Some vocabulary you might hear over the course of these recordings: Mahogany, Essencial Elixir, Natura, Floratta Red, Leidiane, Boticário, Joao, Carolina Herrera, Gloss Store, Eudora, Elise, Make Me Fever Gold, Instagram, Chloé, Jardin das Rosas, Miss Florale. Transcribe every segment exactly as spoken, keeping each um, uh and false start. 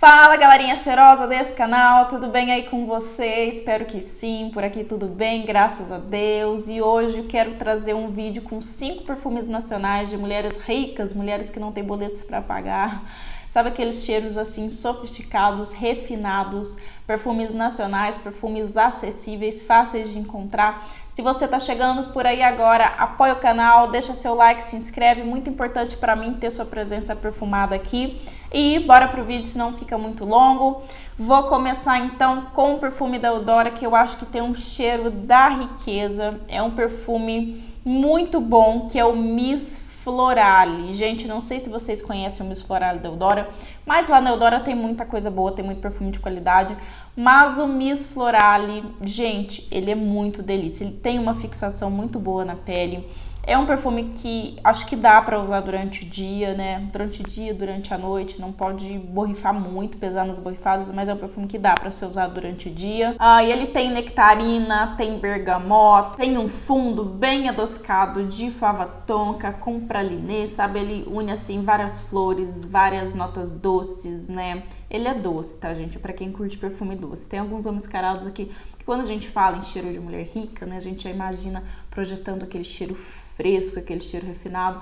Fala, galerinha cheirosa desse canal, tudo bem aí com vocês? Espero que sim, por aqui tudo bem, graças a Deus. E hoje eu quero trazer um vídeo com cinco perfumes nacionais de mulheres ricas, mulheres que não têm boletos para pagar. Sabe aqueles cheiros assim sofisticados, refinados, perfumes nacionais, perfumes acessíveis, fáceis de encontrar. Se você tá chegando por aí agora, apoia o canal, deixa seu like, se inscreve, muito importante para mim ter sua presença perfumada aqui. E bora pro vídeo, senão fica muito longo. Vou começar então com o perfume da Eudora, que eu acho que tem um cheiro da riqueza. É um perfume muito bom, que é o Miss Florale. Gente, não sei se vocês conhecem o Miss Florale da Eudora, mas lá na Eudora tem muita coisa boa, tem muito perfume de qualidade. Mas o Miss Florale, gente, ele é muito delícia. Ele tem uma fixação muito boa na pele. É um perfume que acho que dá pra usar durante o dia, né? Durante o dia, durante a noite. Não pode borrifar muito, pesar nas borrifadas, mas é um perfume que dá pra ser usado durante o dia. Ah, e ele tem nectarina, tem bergamota, tem um fundo bem adocicado de fava tonka com pralinê, sabe? Ele une, assim, várias flores, várias notas doces, né? Ele é doce, tá, gente? Pra quem curte perfume doce. Tem alguns mascarados aqui. Quando a gente fala em cheiro de mulher rica, né, a gente já imagina projetando aquele cheiro fresco, aquele cheiro refinado,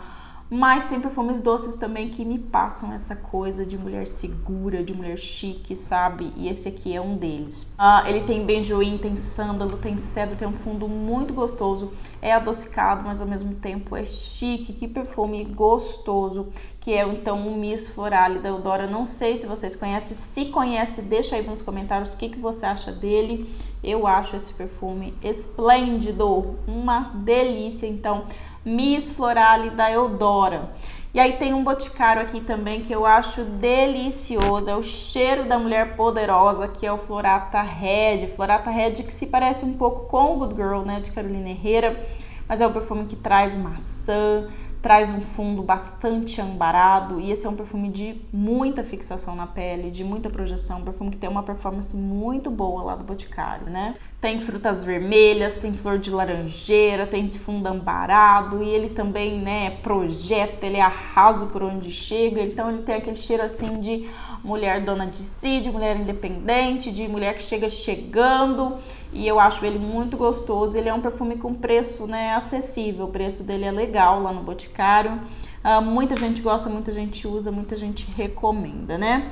mas tem perfumes doces também que me passam essa coisa de mulher segura, de mulher chique, sabe? E esse aqui é um deles. Ah, ele tem benjoim, tem sândalo, tem cedro, tem um fundo muito gostoso, é adocicado, mas ao mesmo tempo é chique. Que perfume gostoso, que é então o Miss Florale da Eudora. Não sei se vocês conhecem, se conhece, deixa aí nos comentários o que, que você acha dele. Eu acho esse perfume esplêndido, uma delícia, então Miss Florale da Eudora. E aí tem um boticário aqui também que eu acho delicioso, é o cheiro da mulher poderosa, que é o Floratta Red. Floratta Red que se parece um pouco com o Good Girl, né, de Carolina Herrera, mas é um perfume que traz maçã, traz um fundo bastante ambarado, e esse é um perfume de muita fixação na pele, de muita projeção, um perfume que tem uma performance muito boa lá do Boticário, né? Tem frutas vermelhas, tem flor de laranjeira, tem esse fundo ambarado, e ele também, né, projeta, ele arrasa por onde chega, então ele tem aquele cheiro assim de mulher dona de si, de mulher independente, de mulher que chega chegando, e eu acho ele muito gostoso. Ele é um perfume com preço, né, acessível, o preço dele é legal lá no Boticário. Uh, muita gente gosta, muita gente usa, muita gente recomenda, né?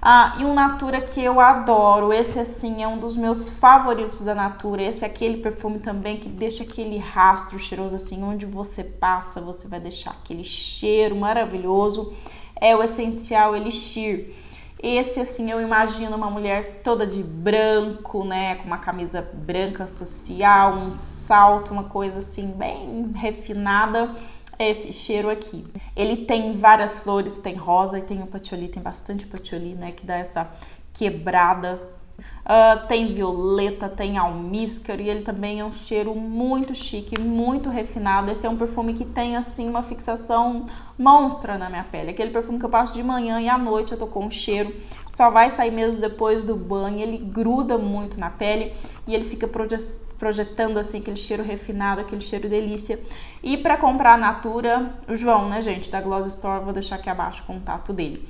Ah, e um Natura que eu adoro, esse assim é um dos meus favoritos da Natura. Esse é aquele perfume também que deixa aquele rastro cheiroso assim, onde você passa você vai deixar aquele cheiro maravilhoso, é o Essencial Elixir. Esse assim, eu imagino uma mulher toda de branco, né, com uma camisa branca social, um salto, uma coisa assim bem refinada. Esse cheiro aqui, ele tem várias flores, tem rosa e tem o patchouli, tem bastante patchouli, né, que dá essa quebrada. Uh, tem violeta, tem almíscar, e ele também é um cheiro muito chique, muito refinado. Esse é um perfume que tem assim uma fixação monstra na minha pele, aquele perfume que eu passo de manhã e à noite eu tô com um cheiro, só vai sair mesmo depois do banho. Ele gruda muito na pele e ele fica projetando assim aquele cheiro refinado, aquele cheiro delícia. E para comprar a Natura, o João, né, gente, da Gloss Store, vou deixar aqui abaixo o contato dele.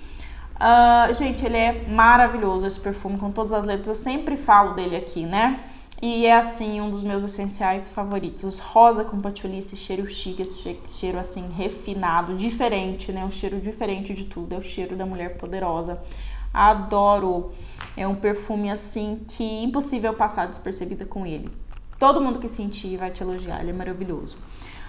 Uh, gente, ele é maravilhoso esse perfume, com todas as letras, eu sempre falo dele aqui, né? E é assim, um dos meus essenciais favoritos. Rosa com patchouli, esse cheiro chique, esse cheiro assim refinado, diferente, né? Um cheiro diferente de tudo, é o cheiro da mulher poderosa. Adoro! É um perfume assim que é impossível passar despercebida com ele. Todo mundo que sentir vai te elogiar, ele é maravilhoso.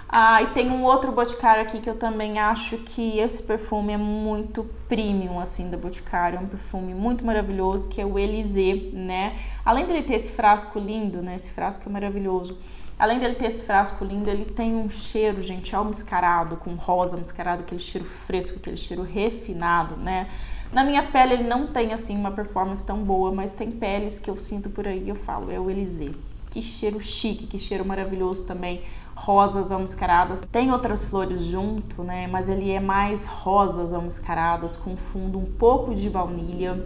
Ah, e tem um outro Boticário aqui que eu também acho que esse perfume é muito premium, assim, do Boticário. É um perfume muito maravilhoso, que é o Elise, né? Além dele ter esse frasco lindo, né? Esse frasco é maravilhoso. Além dele ter esse frasco lindo, ele tem um cheiro, gente, almiscarado, com rosa almiscarado, aquele cheiro fresco, aquele cheiro refinado, né? Na minha pele ele não tem, assim, uma performance tão boa, mas tem peles que eu sinto por aí e eu falo, é o Elise. Que cheiro chique, que cheiro maravilhoso também. Rosas almiscaradas, tem outras flores junto, né, mas ele é mais rosas almiscaradas, com fundo um pouco de baunilha.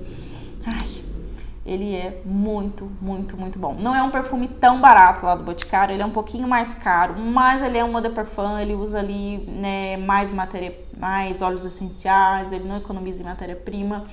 Ai, ele é muito, muito, muito bom. Não é um perfume tão barato lá do Boticário, ele é um pouquinho mais caro, mas ele é uma de parfum, ele usa ali, né, mais matéria, mais óleos essenciais, ele não economiza em matéria-prima.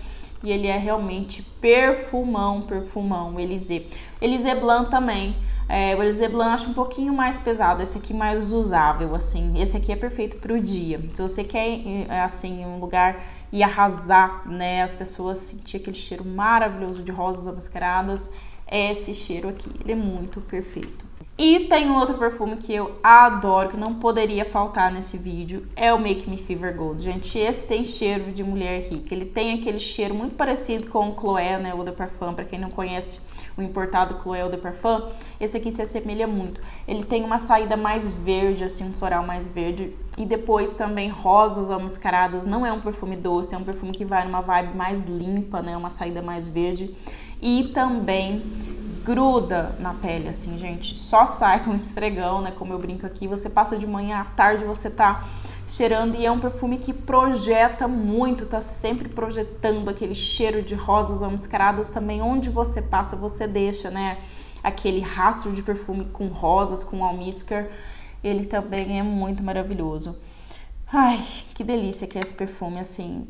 E ele é realmente perfumão, perfumão, Elise. Elise Blanc também. É, o Elise Blanc acho um pouquinho mais pesado, esse aqui mais usável, assim. Esse aqui é perfeito pro dia. Se você quer, assim, um lugar e arrasar, né, as pessoas sentir aquele cheiro maravilhoso de rosas amascaradas, é esse cheiro aqui. Ele é muito perfeito. E tem um outro perfume que eu adoro, que não poderia faltar nesse vídeo, é o Make Me Fever Gold. Gente, esse tem cheiro de mulher rica. Ele tem aquele cheiro muito parecido com o Chloé, né, Eau de Parfum, pra quem não conhece o importado Chloé Eau de Parfum, esse aqui se assemelha muito. Ele tem uma saída mais verde, assim, um floral mais verde, e depois também rosas amascaradas. Não é um perfume doce, é um perfume que vai numa vibe mais limpa, né, uma saída mais verde, e também gruda na pele, assim, gente, só sai com esfregão, né, como eu brinco aqui. Você passa de manhã, à tarde você tá cheirando, e é um perfume que projeta muito, tá sempre projetando aquele cheiro de rosas amascaradas também. Onde você passa, você deixa, né, aquele rastro de perfume com rosas, com almíscar. Ele também é muito maravilhoso. Ai, que delícia que é esse perfume, assim.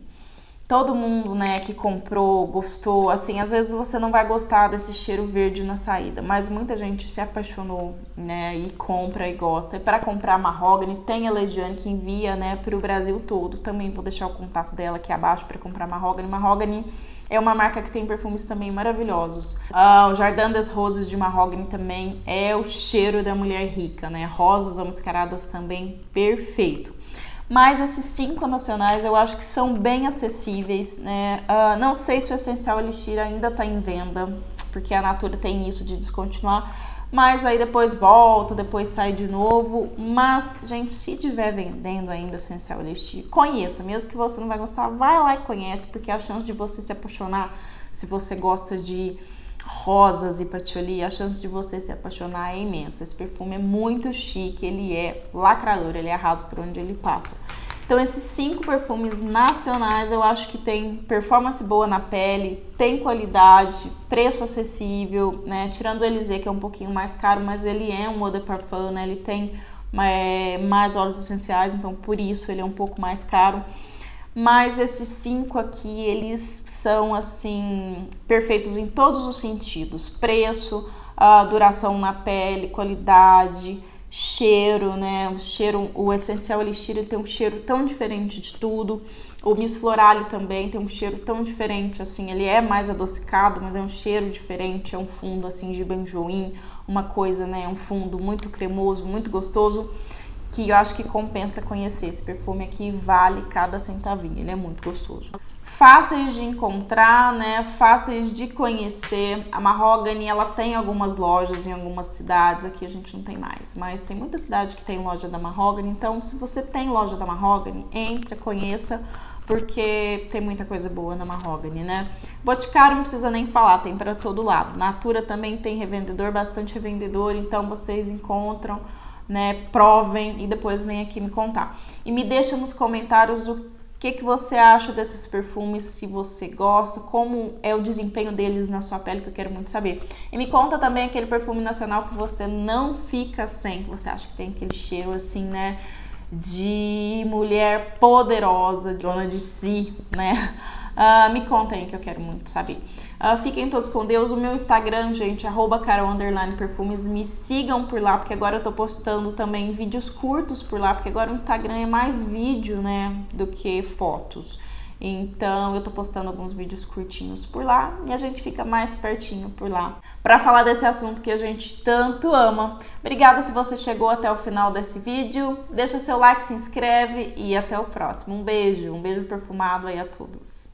Todo mundo, né, que comprou, gostou, assim, às vezes você não vai gostar desse cheiro verde na saída, mas muita gente se apaixonou, né, e compra e gosta. E para comprar a Mahogany, tem a Leidiane que envia, né, para o Brasil todo. Também vou deixar o contato dela aqui abaixo para comprar a Mahogany. Mahogany é uma marca que tem perfumes também maravilhosos. Ah, o Jardin das Rosas de Mahogany também é o cheiro da mulher rica, né, rosas amascaradas também, perfeito. Mas esses cinco nacionais eu acho que são bem acessíveis, né? Uh, não sei se o Essencial Elixir ainda tá em venda, porque a Natura tem isso de descontinuar, mas aí depois volta, depois sai de novo. Mas, gente, se tiver vendendo ainda o Essencial Elixir, conheça. Mesmo que você não vai gostar, vai lá e conhece, porque a chance de você se apaixonar, se você gosta de rosas e patchouli, a chance de você se apaixonar é imensa. Esse perfume é muito chique, ele é lacrador, ele é arraso por onde ele passa. Então esses cinco perfumes nacionais eu acho que tem performance boa na pele, tem qualidade, preço acessível, né? Tirando o Elise, que é um pouquinho mais caro, mas ele é um eau de parfum, né? Ele tem é, mais óleos essenciais, então por isso ele é um pouco mais caro. Mas esses cinco aqui, eles são, assim, perfeitos em todos os sentidos. Preço, a duração na pele, qualidade, cheiro, né? O cheiro, o Essencial Elixir, ele tem um cheiro tão diferente de tudo. O Miss Florale também tem um cheiro tão diferente, assim. Ele é mais adocicado, mas é um cheiro diferente. É um fundo, assim, de benjoim, uma coisa, né? Um fundo muito cremoso, muito gostoso, que eu acho que compensa conhecer. Esse perfume aqui vale cada centavinho, ele é muito gostoso. Fáceis de encontrar, né, fáceis de conhecer. A Mahogany, ela tem algumas lojas em algumas cidades, aqui a gente não tem mais, mas tem muita cidade que tem loja da Mahogany. Então, se você tem loja da Mahogany, entra, conheça, porque tem muita coisa boa na Mahogany, né? Boticário não precisa nem falar, tem para todo lado. Natura também tem revendedor, bastante revendedor, então vocês encontram, né, provem e depois vem aqui me contar. E me deixa nos comentários o que, que você acha desses perfumes, se você gosta, como é o desempenho deles na sua pele, que eu quero muito saber. E me conta também aquele perfume nacional que você não fica sem, que você acha que tem aquele cheiro, assim, né, de mulher poderosa, dona de si, né? Uh, me contem que eu quero muito saber. Uh, fiquem todos com Deus. O meu Instagram, gente, arroba carol_perfumes. Me sigam por lá, porque agora eu tô postando também vídeos curtos por lá, porque agora o Instagram é mais vídeo, né, do que fotos. Então eu tô postando alguns vídeos curtinhos por lá e a gente fica mais pertinho por lá pra falar desse assunto que a gente tanto ama. Obrigada se você chegou até o final desse vídeo. Deixa seu like, se inscreve e até o próximo. Um beijo, um beijo perfumado aí a todos.